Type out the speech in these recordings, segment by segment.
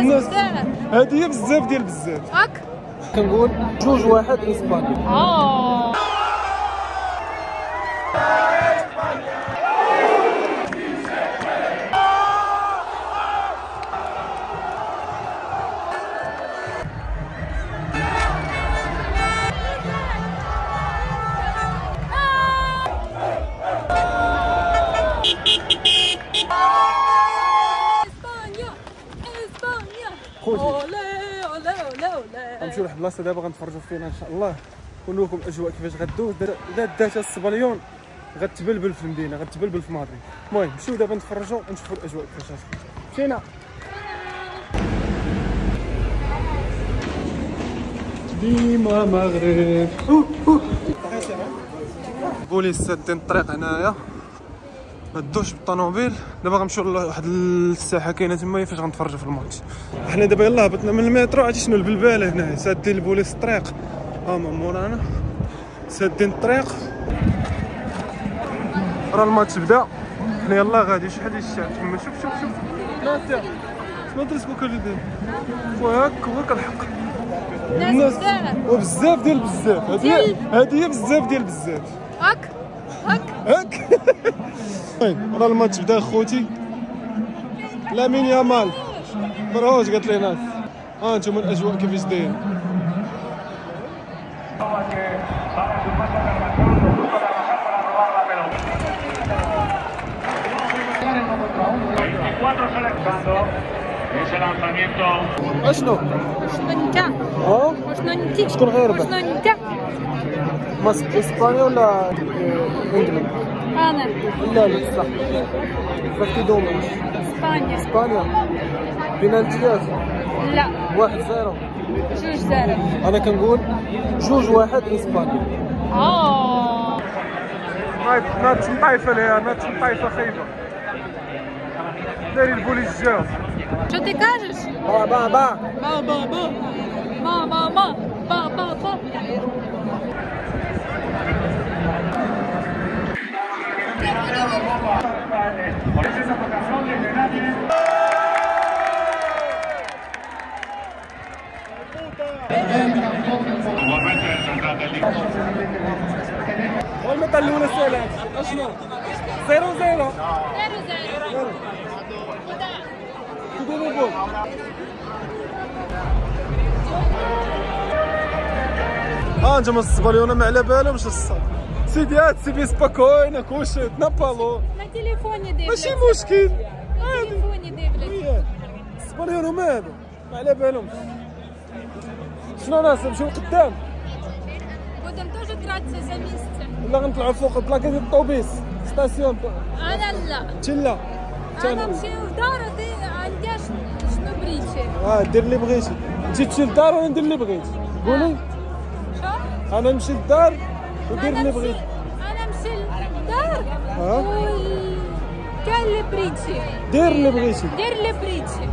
الناس هذه هي بزاف ديال بزاف. هاك كنقول 2-1 اسبانيا. غنمشيو لواحد البلاصه دابا غنتفرجوا فينا ان شاء الله، ونوريكم الاجواء كيفاش غدوز. اذا دات السبليون غتبلبل في المدينه، غتبلبل في مدريد. المهم نمشيو دابا نتفرجوا ونشوفوا الاجواء كيفاش مشينا. ديما مغرب. بوليس سادين الطريق هنايا، ما تدوش بالطونوبيل. دابا غنمشيو لواحد الساحه كاينه تما فاش غنتفرجوا في الماتش. حنا دابا يلاه هبطنا من المترو، عرفتي شنو البلباله هنا، سادين البوليس الطريق. هما مورانا سادين الطريق، راه الماتش بدا. حنا يلاه غادي شحال ديال الشعب تما. شوف شوف شوف لا تاع شنو درتو كل دابا، وهاك كنحق الناس وبزاف ديال بزاف. هذه هي بزاف ديال بزاف. هاك هاك هاك. راه الماتش بدا خوتي. لامين يامال مروج قالت لي ناس. ها انتم الاجواء كيفاش داير. اشنو؟ شنو انت؟ شنو انت؟ شكون غير؟ شنو انت؟ اسبانيا ولا انجلترا؟ أنا لا لا صح، فاكتي دومينيش إسبانيا. إسبانيا بينالتيات؟ لا 1-0 2-0. أنا كنقول 2-1 إسبانيا. نات مطايفة ليها، نات مطايفة خايبة. داري البوليس جاو. شو تيكاجش؟ با با با با با با با با با با با با. والمطلون السلام اشنو 0-0 0-0 تقولوا بو ها انتم السباليون ما على بالهم واش الصاد. سيدي هات سيدي سباكوينا كوشت نابالو ما تليفوني ديبلك ماشي مشكل. تليفوني ديبلك السبانيون هما هادو ما على بالهمش. شنو ناس نمشيو لقدام قدام توجو كراتسي زاميست، ولا غنطلعو فوق بلاكا ديال الطوبيس ستاسيون. انا لا تلا انا نمشيو لدار دي عندي شنو بغيتي. دير اللي بغيتي انت، تمشي للدار وانا ندير اللي بغيتي. قولي شنو؟ انا نمشي للدار ودير اللي بغيت. انا نمشي للدار كاين اللي بغيتي. دير اللي بغيتي، دير اللي بغيتي.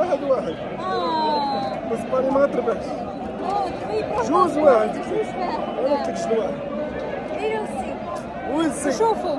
واحد واحد. بس بالي ما تربحش. جوز واحد. أنا قلت لك شنو واحد. ويل سي. شوفوا.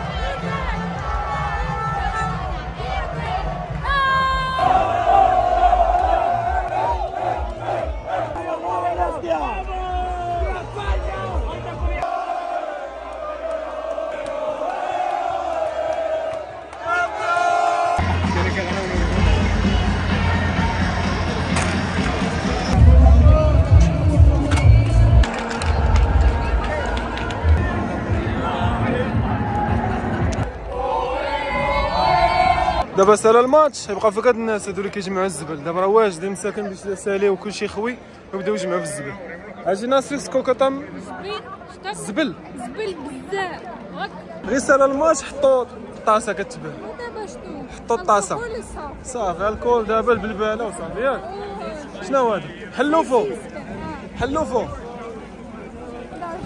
دابا سالا الماتش، يبقى فيك هاد الناس هادو اللي كيجمعوا الزبل. دابا راه واجدين مساكن باش ساليو وكلشي خوي وبداو يجمعوا في الزبل. اجي ناصر سكوكا طم الزبل زبل بزاف. غير سالا الماتش حطوا الطاسه كتبان. ودابا شنو حطوا الطاسه صافي الكول دابا بالباله وصافي. ياك شنو هذا؟ حلو فوق حلو فوق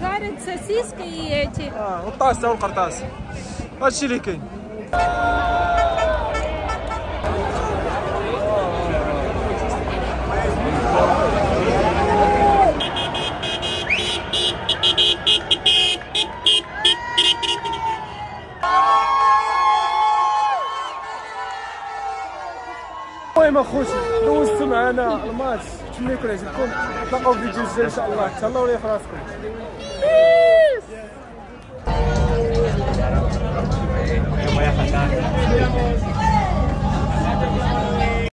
جارد ساسيس كياتي والطاسه والقرطاس. هادشي اللي كاين. المهم اخوتي دوزت معنا الماتش، نتمنى يكون عجبكم. نتلاقاو في فيديو جديد ان شاء الله. تهلاو ليا في راسكم. بيس.